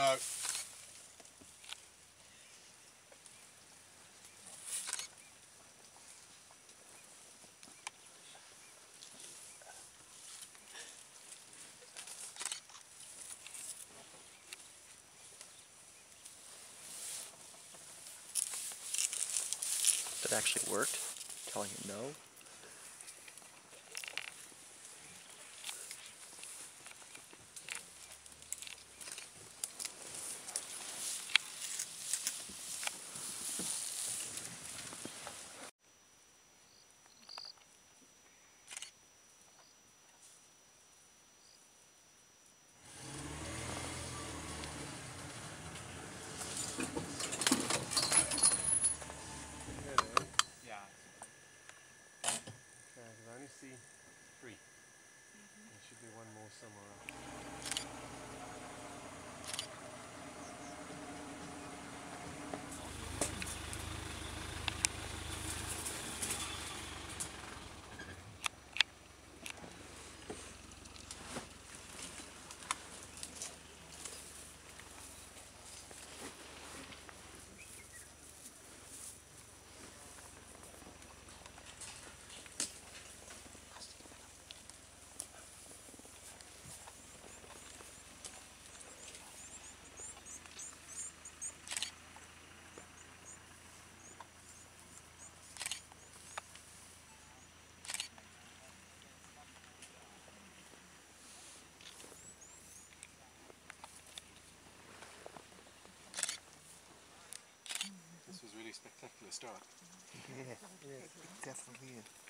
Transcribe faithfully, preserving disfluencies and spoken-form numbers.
No. That actually worked, telling it no. This was really spectacular start. Yeah, yeah, it definitely is.